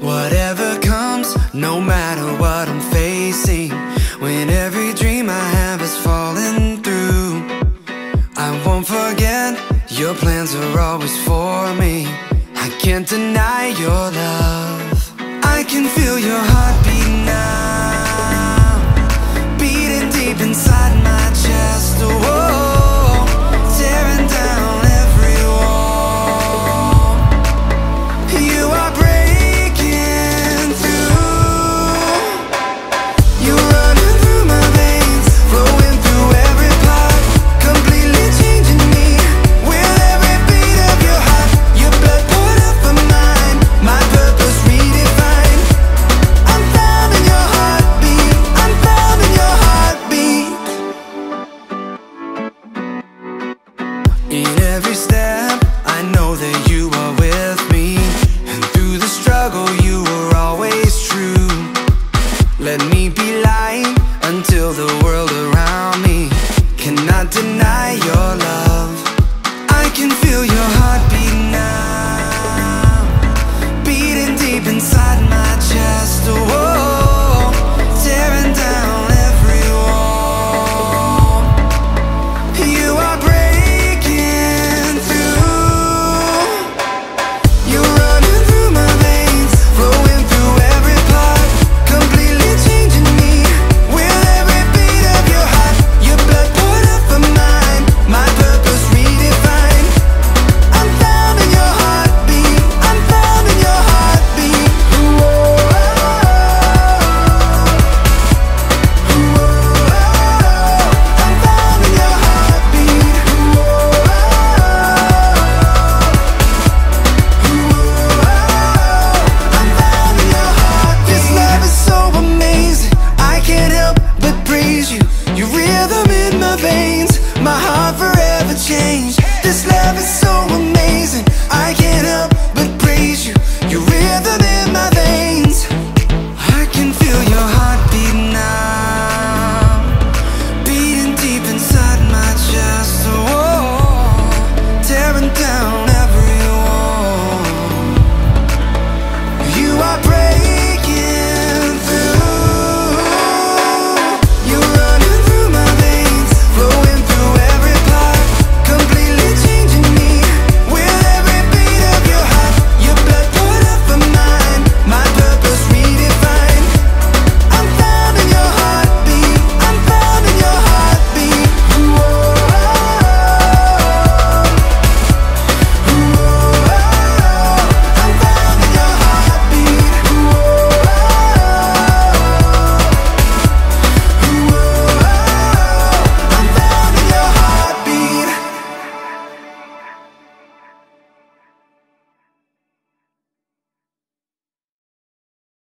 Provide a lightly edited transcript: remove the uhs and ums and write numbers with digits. Whatever comes, no matter what I'm facing, when every dream I have is falling through, I won't forget, your plans are always for me. I can't deny your love. I can feel your heartbeat now, beating deep inside my chest. Whoa, tearing down every wall. You are breaking through. You're running through my veins, flowing through every part, completely changing me with every beat of your heart. Your blood poured out for mine, my purpose redefined. I'm found in your heartbeat, I'm found in your heartbeat. In every step, I know that you are with me, and through the struggle you were always true. Let me be light until the world around me cannot deny your love. I can feel your heartbeat now, beating deep inside my chest. Whoa, tearing down every wall. You are breaking through. You're running through my veins, flowing through every part, completely changing me with every beat of your heart. Your blood poured out for mine, my purpose redefined. I'm found in your heartbeat, I'm found in your heartbeat. I'm found in your heartbeat. I'm found in your heartbeat. This love is so amazing, I can't help but praise you. Your rhythm in my veins, my heart forever changed. This love is so amazing.